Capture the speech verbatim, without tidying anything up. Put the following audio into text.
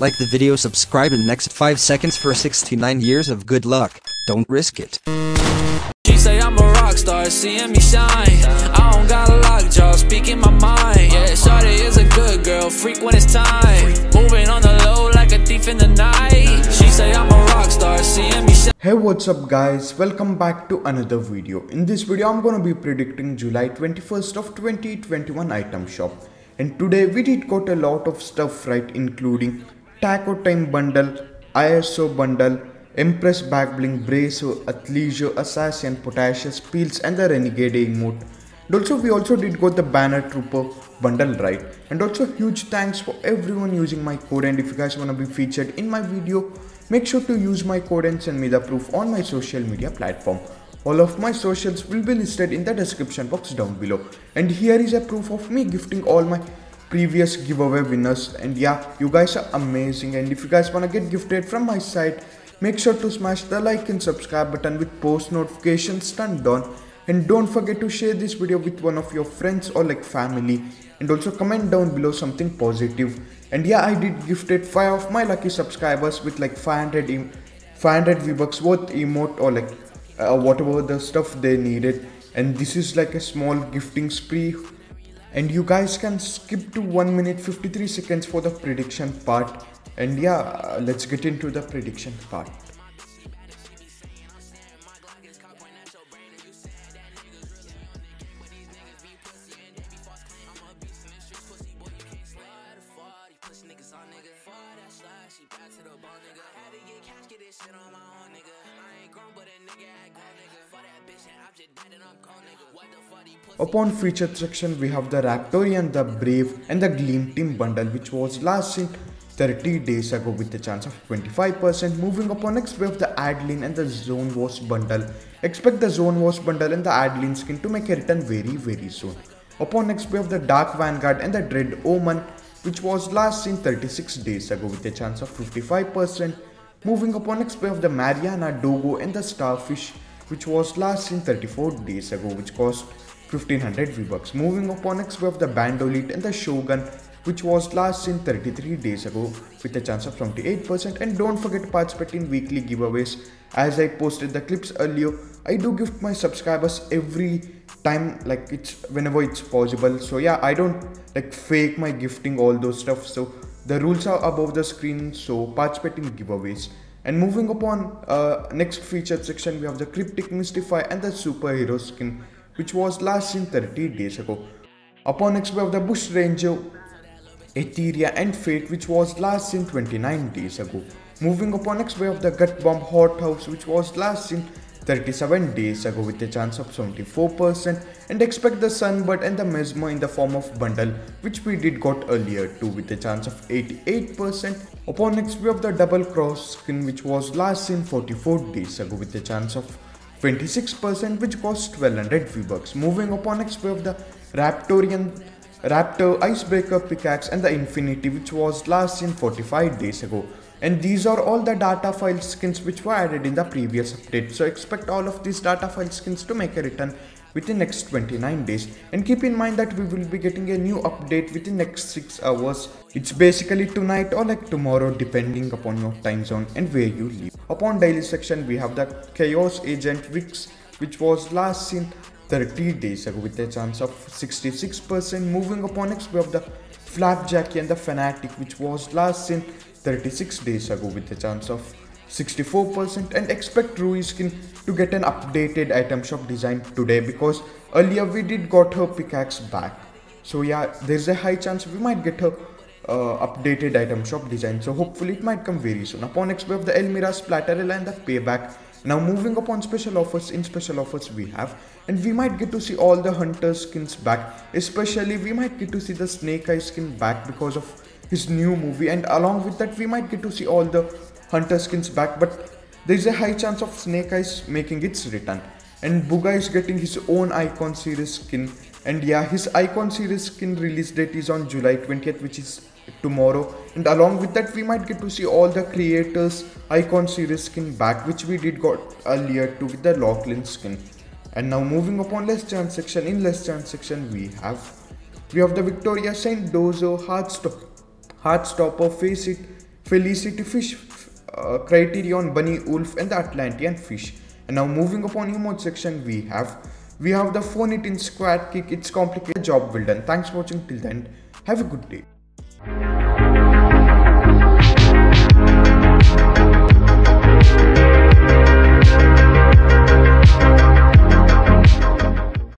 like the video, subscribe in the next five seconds for sixty-nine years of good luck. Don't risk it. She say I'm a rock star, seeing me shine. I don't got a lockjaw, speaking my mind. Yeah, shawty is a good girl, freak when it's time. Moving on the low like a thief in the night. She say I'm a rock star, seeing me shine. Hey, what's up guys, welcome back to another video. In this video, I'm gonna be predicting July twenty-first of twenty twenty-one item shop. And today we did got a lot of stuff right, including Taco Time Bundle, I S O Bundle, Empress Backblink, Braceo, Atlejo, Assassin, Potassium Peels and the Renegade Emote. And also we also did got the Banner Trooper Bundle right. And also huge thanks for everyone using my code, and if you guys wanna be featured in my video, make sure to use my code and send me the proof on my social media platform. All of my socials will be listed in the description box down below. And here is a proof of me gifting all my previous giveaway winners. And yeah, you guys are amazing, and if you guys wanna get gifted from my site, make sure to smash the like and subscribe button with post notifications turned on. And don't forget to share this video with one of your friends or like family, and also comment down below something positive. And yeah, I did gifted five of my lucky subscribers with like five hundred V-Bucks worth emote or like Uh, whatever the stuff they needed, and this is like a small gifting spree. And you guys can skip to one minute fifty-three seconds for the prediction part. And yeah, uh, let's get into the prediction part. Upon featured section, we have the Raptorian, the Brave and the Gleam Team bundle, which was last seen thirty days ago with a chance of twenty-five percent. Moving upon, next we have the Adeline and the Zone Wars bundle. Expect the Zone Wars bundle and the Adeline skin to make a return very very soon. Upon next we have the Dark Vanguard and the Dread Omen, which was last seen thirty-six days ago with a chance of fifty-five percent. Moving upon, next we have the Mariana Dogo and the Starfish, which was last seen thirty-four days ago, which cost fifteen hundred V-Bucks. Moving upon, next we have the Bandolier and the Shogun, which was last seen thirty-three days ago with a chance of twenty-eight percent. And don't forget to participate in weekly giveaways. As I posted the clips earlier, I do gift my subscribers every time, like it's whenever it's possible. So yeah, I don't like fake my gifting, all those stuff. So the rules are above the screen, so participate in giveaways. And moving upon, uh, next featured section we have the Cryptic Mystify and the Superhero skin, which was last seen thirty days ago. Upon next we have the Bush Ranger, Etheria and Fate, which was last seen twenty-nine days ago. Moving upon, next we have the Gut Bomb Hothouse, which was last seen thirty-seven days ago with a chance of seventy-four percent. And expect the Sunbird and the Mesmer in the form of bundle, which we did got earlier too, with a chance of eighty-eight percent. Upon next we have the Double Cross skin, which was last seen forty-four days ago with a chance of twenty-six percent, which cost twelve hundred V-Bucks. Moving upon, next we have the Raptorian, Raptor, Icebreaker, Pickaxe and the Infinity, which was last seen forty-five days ago. And these are all the data file skins which were added in the previous update, so expect all of these data file skins to make a return within next twenty-nine days. And keep in mind that we will be getting a new update within next six hours. It's basically tonight or like tomorrow, depending upon your time zone and where you live. Upon daily section we have the Chaos Agent Wix, which was last seen thirty days ago with a chance of sixty-six percent. Moving upon, next we have the Flapjack and the Fanatic, which was last seen thirty-six days ago with a chance of sixty-four percent. And expect Rui skin to get an updated item shop design today, because earlier we did got her pickaxe back, so yeah, there's a high chance we might get her uh, updated item shop design, so hopefully it might come very soon. Upon next we have the Elmira's Platterella and the Payback. Now moving upon special offers, in special offers we have, and we might get to see all the hunter skins back, especially we might get to see the Snake Eye skin back because of his new movie, and along with that we might get to see all the hunter skins back, but there is a high chance of Snake Eyes making its return. And Booga is getting his own Icon Series skin, and yeah, his Icon Series skin release date is on July twentieth, which is tomorrow, and along with that we might get to see all the creators Icon Series skin back, which we did got earlier to with the Lachlan skin. And now moving upon less chance section, in less chance section we have we have the Victoria Saint Dozo, Heartstopper, Heartstopper, Face It, Felicity Fish, uh, Criterion, Bunny, Wolf and the Atlantean Fish. And now moving upon emote section, we have we have the phone it in square kick. It's complicated, job well done. Thanks for watching till the end. Have a good day.